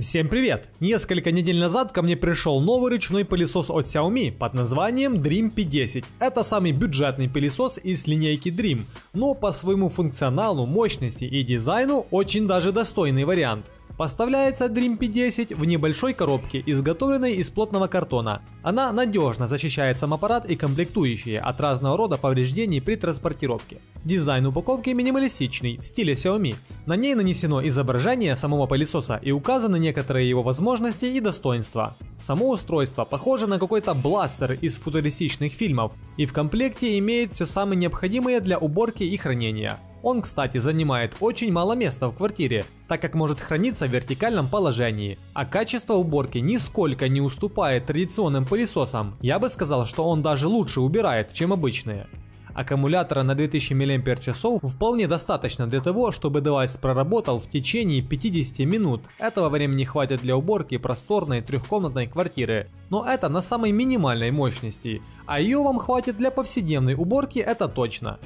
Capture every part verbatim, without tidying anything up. Всем привет! Несколько недель назад ко мне пришел новый ручной пылесос от Xiaomi под названием Dreame пи десять. Это самый бюджетный пылесос из линейки Dreame, но по своему функционалу, мощности и дизайну очень даже достойный вариант. Поставляется Dreame пи десять в небольшой коробке, изготовленной из плотного картона. Она надежно защищает сам аппарат и комплектующие от разного рода повреждений при транспортировке. Дизайн упаковки минималистичный, в стиле Xiaomi. На ней нанесено изображение самого пылесоса и указаны некоторые его возможности и достоинства. Само устройство похоже на какой-то бластер из футуристичных фильмов и в комплекте имеет все самое необходимое для уборки и хранения. Он, кстати, занимает очень мало места в квартире, так как может храниться в вертикальном положении, а качество уборки нисколько не уступает традиционным пылесосам. Я бы сказал, что он даже лучше убирает, чем обычные. Аккумулятора на две тысячи мАч вполне достаточно для того, чтобы девайс проработал в течение пятидесяти минут. Этого времени хватит для уборки просторной трехкомнатной квартиры, но это на самой минимальной мощности, а ее вам хватит для повседневной уборки, это точно.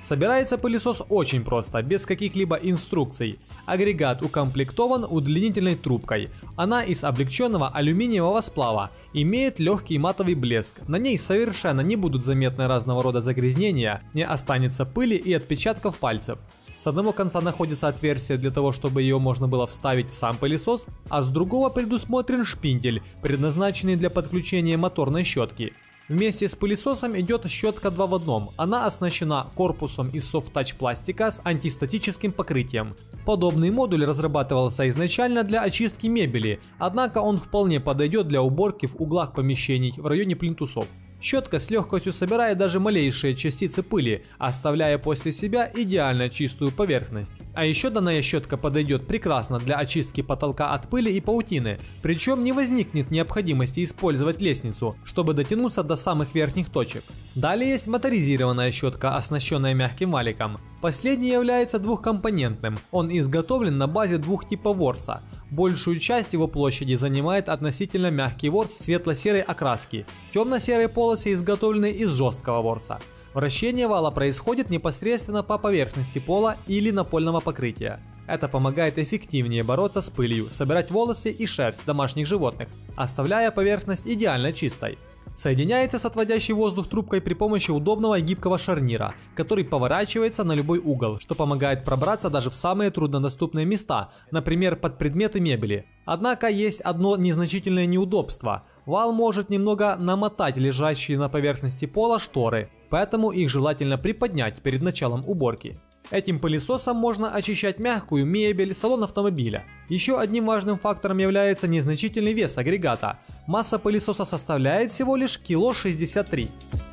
Собирается пылесос очень просто, без каких-либо инструкций. Агрегат укомплектован удлинительной трубкой. Она из облегченного алюминиевого сплава, имеет легкий матовый блеск. На ней совершенно не будут заметны разного рода загрязнения, не останется пыли и отпечатков пальцев. С одного конца находится отверстие для того, чтобы ее можно было вставить в сам пылесос, а с другого предусмотрен шпиндель, предназначенный для подключения моторной щетки. Вместе с пылесосом идет щетка два в одном. Она оснащена корпусом из софт-тач пластика с антистатическим покрытием. Подобный модуль разрабатывался изначально для очистки мебели, однако он вполне подойдет для уборки в углах помещений в районе плинтусов. Щетка с легкостью собирает даже малейшие частицы пыли, оставляя после себя идеально чистую поверхность. А еще данная щетка подойдет прекрасно для очистки потолка от пыли и паутины, причем не возникнет необходимости использовать лестницу, чтобы дотянуться до самых верхних точек. Далее есть моторизированная щетка, оснащенная мягким валиком. Последний является двухкомпонентным, он изготовлен на базе двух типов ворса. Большую часть его площади занимает относительно мягкий ворс светло-серой окраски, темно-серые полосы изготовлены из жесткого ворса. Вращение вала происходит непосредственно по поверхности пола или напольного покрытия. Это помогает эффективнее бороться с пылью, собирать волосы и шерсть домашних животных, оставляя поверхность идеально чистой. Соединяется с отводящей воздух трубкой при помощи удобного и гибкого шарнира, который поворачивается на любой угол, что помогает пробраться даже в самые труднодоступные места, например, под предметы мебели. Однако есть одно незначительное неудобство. Вал может немного намотать лежащие на поверхности пола шторы, поэтому их желательно приподнять перед началом уборки. Этим пылесосом можно очищать мягкую мебель, салон автомобиля. Еще одним важным фактором является незначительный вес агрегата. Масса пылесоса составляет всего лишь шестьдесят три килограмма.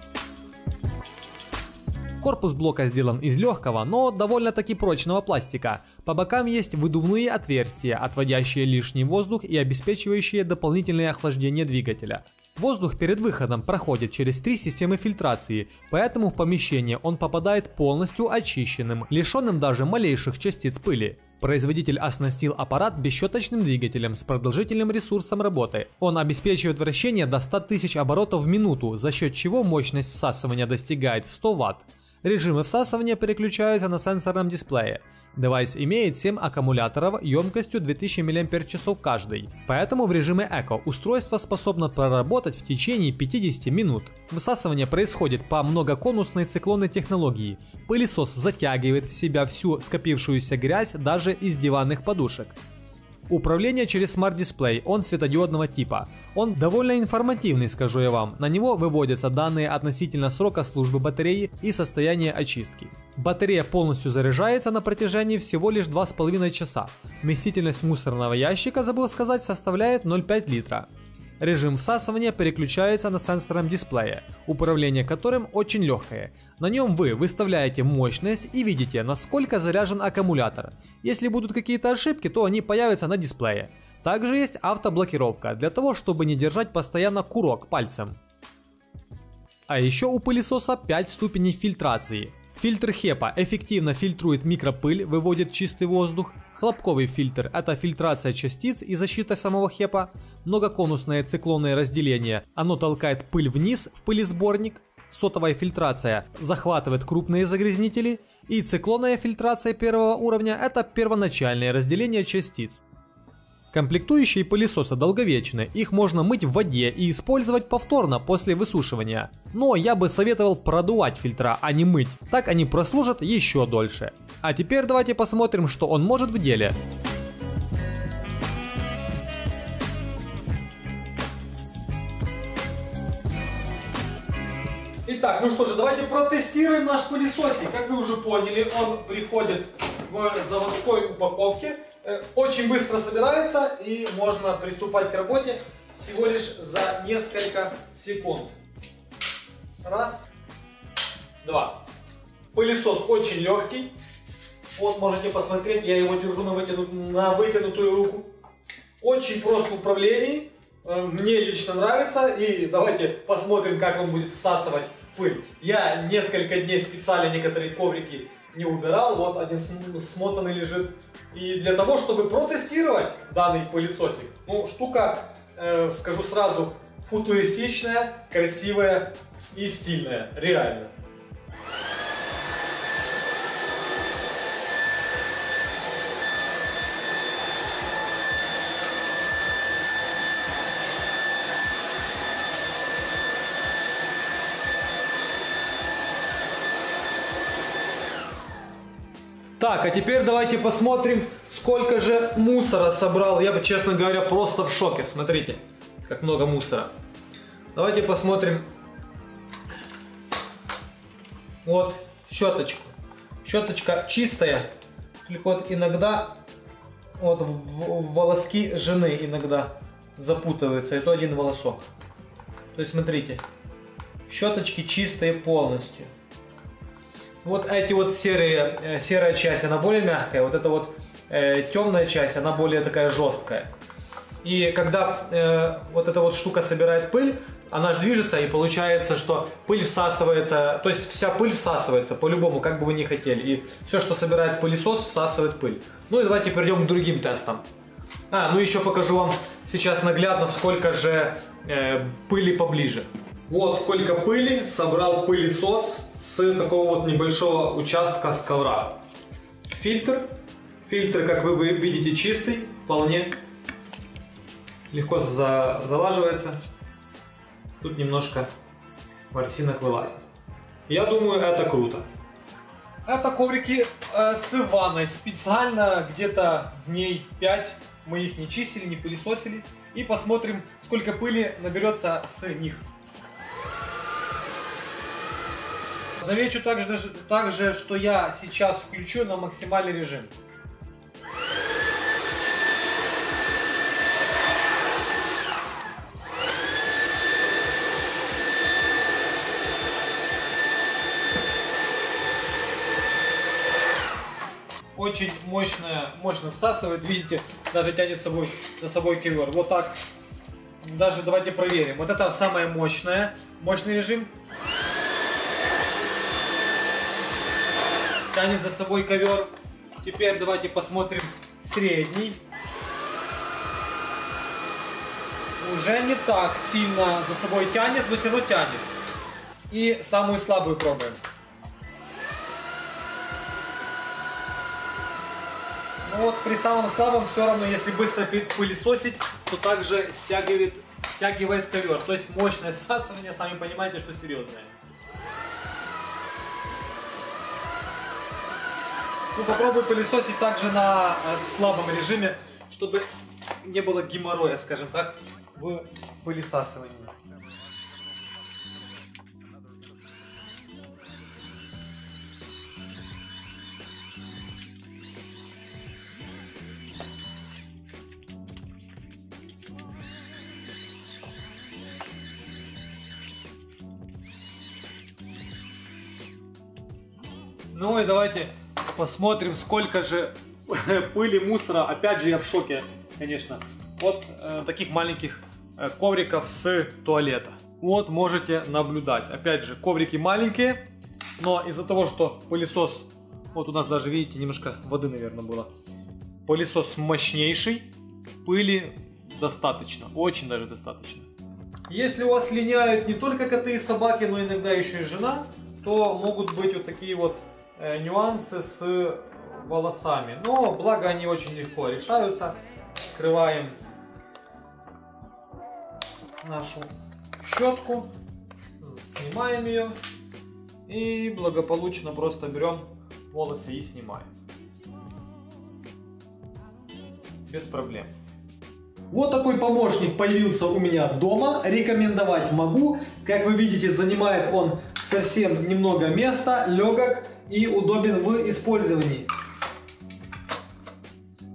Корпус блока сделан из легкого, но довольно-таки прочного пластика. По бокам есть выдувные отверстия, отводящие лишний воздух и обеспечивающие дополнительное охлаждение двигателя. Воздух перед выходом проходит через три системы фильтрации, поэтому в помещение он попадает полностью очищенным, лишенным даже малейших частиц пыли. Производитель оснастил аппарат бесщеточным двигателем с продолжительным ресурсом работы. Он обеспечивает вращение до ста тысяч оборотов в минуту, за счет чего мощность всасывания достигает ста ватт. Режимы всасывания переключаются на сенсорном дисплее. Девайс имеет семь аккумуляторов емкостью две тысячи мАч каждый, поэтому в режиме Эко устройство способно проработать в течение пятидесяти минут. Высасывание происходит по многоконусной циклонной технологии. Пылесос затягивает в себя всю скопившуюся грязь даже из диванных подушек. Управление через смарт-дисплей, он светодиодного типа. Он довольно информативный, скажу я вам. На него выводятся данные относительно срока службы батареи и состояния очистки. Батарея полностью заряжается на протяжении всего лишь двух с половиной часа. Вместительность мусорного ящика, забыл сказать, составляет ноль целых пять десятых литра. Режим всасывания переключается на сенсорном дисплее, управление которым очень легкое. На нем вы выставляете мощность и видите, насколько заряжен аккумулятор. Если будут какие-то ошибки, то они появятся на дисплее. Также есть автоблокировка для того, чтобы не держать постоянно курок пальцем. А еще у пылесоса пять ступеней фильтрации. Фильтр хепа эффективно фильтрует микропыль, выводит чистый воздух. Хлопковый фильтр – это фильтрация частиц и защита самого хепа. Многоконусное циклонное разделение – оно толкает пыль вниз в пылесборник. Сотовая фильтрация захватывает крупные загрязнители. И циклонная фильтрация первого уровня – это первоначальное разделение частиц. Комплектующие пылесоса долговечны, их можно мыть в воде и использовать повторно после высушивания. Но я бы советовал продувать фильтра, а не мыть, так они прослужат еще дольше. А теперь давайте посмотрим, что он может в деле. Итак, ну что же, давайте протестируем наш пылесосик. Как вы уже поняли, он приходит в заводской упаковке. Очень быстро собирается и можно приступать к работе всего лишь за несколько секунд. Раз, два. Пылесос очень легкий. Вот, можете посмотреть, я его держу на, вытяну... на вытянутую руку. Очень прост в управлении. Мне лично нравится, и давайте посмотрим, как он будет всасывать пыль. Я несколько дней специально некоторые коврики не убирал, вот один смотанный лежит. И для того, чтобы протестировать данный пылесосик, ну, штука, э, скажу сразу, футуристичная, красивая и стильная, реально. Так, а теперь давайте посмотрим, сколько же мусора собрал. Я бы, честно говоря, просто в шоке. Смотрите, как много мусора. Давайте посмотрим. Вот, щеточка. Щеточка чистая. Вот иногда, вот волоски жены иногда запутываются. Это один волосок. То есть, смотрите, щеточки чистые полностью. Вот эти вот серые, серая часть, она более мягкая, вот эта вот э, темная часть, она более такая жесткая. И когда э, вот эта вот штука собирает пыль, она же движется, и получается, что пыль всасывается, то есть вся пыль всасывается по-любому, как бы вы ни хотели. И все, что собирает пылесос, всасывает пыль. Ну и давайте перейдем к другим тестам. А, ну еще покажу вам сейчас наглядно, сколько же э, пыли поближе. Вот сколько пыли собрал пылесос с такого вот небольшого участка с ковра. Фильтр. Фильтр, как вы видите, чистый, вполне легко залаживается. Тут немножко ворсинок вылазит. Я думаю, это круто. Это коврики э, с ванной. Специально где-то дней пять мы их не чистили, не пылесосили. И посмотрим, сколько пыли наберется с них. Замечу также, также, что я сейчас включу на максимальный режим. Очень мощно, мощно всасывает, видите, даже тянет собой, за собой ковер. Вот так. Даже давайте проверим. Вот это самое мощное, мощный режим. Тянет за собой ковер. Теперь давайте посмотрим средний. Уже не так сильно за собой тянет, но все равно тянет. И самую слабую пробуем. Ну вот при самом слабом все равно, если быстро пылесосить, то также стягивает, стягивает ковер. То есть мощное всасывание, сами понимаете, что серьезное. Ну, попробуй пылесосить также на э, слабом режиме, чтобы не было геморроя, скажем так, в пылесасывании. Ну и давайте посмотрим, сколько же пыли, мусора. Опять же, я в шоке, конечно, от э, таких маленьких э, ковриков с туалета. Вот, можете наблюдать. Опять же, коврики маленькие, но из-за того, что пылесос... Вот у нас даже, видите, немножко воды, наверное, было. Пылесос мощнейший, пыли достаточно, очень даже достаточно. Если у вас линяют не только коты и собаки, но иногда еще и жена, то могут быть вот такие вот нюансы с волосами, но благо они очень легко решаются. вскрываем нашу щетку, снимаем ее и благополучно просто берем волосы и снимаем. Без проблем. Вот такой помощник появился у меня дома. Рекомендовать могу. Как вы видите, занимает он совсем немного места, легок и удобен в использовании.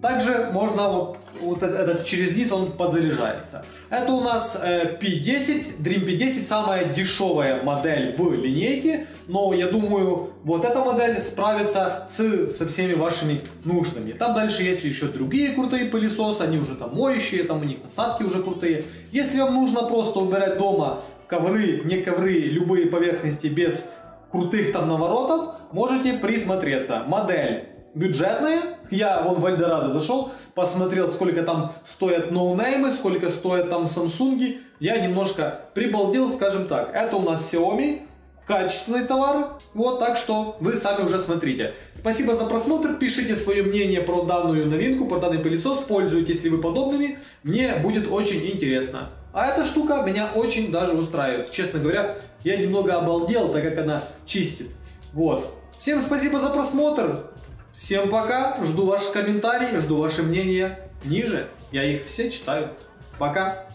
Также можно вот, вот этот через низ, он подзаряжается. Это у нас пи десять, Dreame пи десять, самая дешевая модель в линейке. Но я думаю, вот эта модель справится с, со всеми вашими нуждами. Там дальше есть еще другие крутые пылесосы, они уже там моющие, там у них насадки уже крутые. Если вам нужно просто убирать дома ковры, не ковры, любые поверхности без крутых там наворотов, можете присмотреться. Модель бюджетная. Я вон в Альдорадо зашел, посмотрел, сколько там стоят ноунеймы, сколько стоят там Самсунги. Я немножко прибалдел, скажем так. Это у нас Xiaomi. Качественный товар. Вот, так что вы сами уже смотрите. Спасибо за просмотр. Пишите свое мнение про данную новинку, про данный пылесос. Пользуйтесь ли вы подобными. Мне будет очень интересно. А эта штука меня очень даже устраивает. Честно говоря, я немного обалдел, так как она чистит. Вот. Всем спасибо за просмотр. Всем пока. Жду ваши комментарии, жду ваше мнение ниже. Я их все читаю. Пока.